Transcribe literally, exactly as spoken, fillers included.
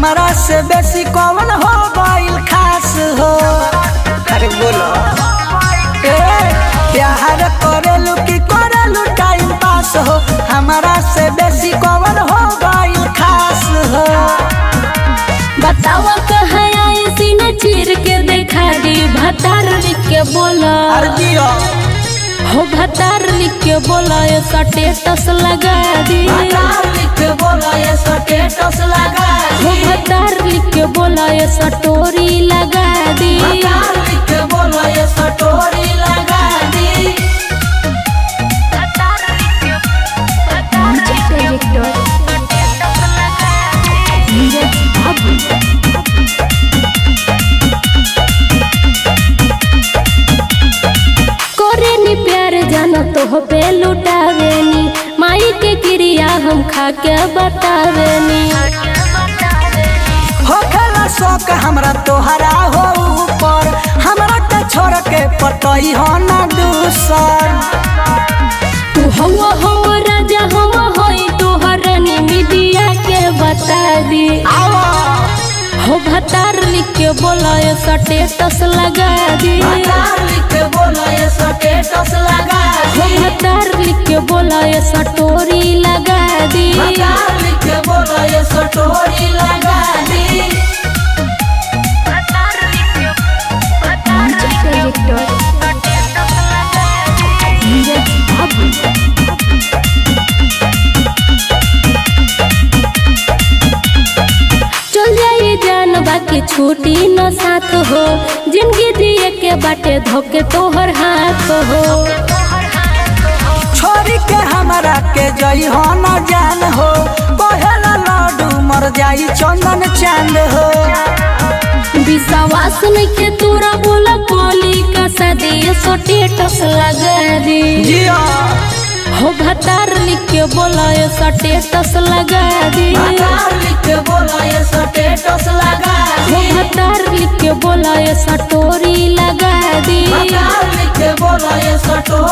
हमरा से बेसी कौन हो गइल खास हो। अरे बोलो प्यार करेलू की करेलू टाइम पास हो, हमरा से बेसी कौन हो गइल खास हो। बताओ कहा ऐसी न चीर के देखा दी भतार लिख के बोला हो, भतार लिख के बोला ये स्टेटस लगा दी, भतार लिख के बोला ये स्टेटस लगा दी, हो भतार लिख के बोला ये स्टोरी लगा दी, भतार लिख के बोला ये स्टोरी लगा दी। भतार लिख के भतार लिख के स्टेटस लगा दी। ये अब तो हो पे लुटावेनी माई के क्रिया हम खा के बतावेनी हो। खेला शौक हमरा तोहरा हो ऊपर, हमरा के छोड़ के पतई हो ना दूसर। तू हवा हो राजा हम होई तोहरा ने मीडिया के बता दी, हो भतार लिख के बोला ये स्टेटस लगा दी, भतार लिख के बोला ये स्टेटस लगा दी, भतार लिख के बोला ये स्टोरी लगा दी, भतार लिख के बोला ये स्टोरी लगा दी। भतार लिख के भतार लिख के स्टेटस लगा दी। ये अब बाकी छूटी न साथ हो, जिंदगी जिए के बाटे धोके तोहर हाथ हो। छोड़ी के हमारा के जई हो न जान हो, पहला लाडू मर जाई चंदन चांद हो। विश्वास नहीं के तोरा बोला बोली का सदी स्टेटस लगा दी, हो भतार लिख के बोला ये स्टेटस लगा दी, भतार लिख के बोला ये स्टेटस लगा दी, हो भतार लिख के बोला ये स्टोरी लगा दी, भतार लिख के बोला ये स्टोरी।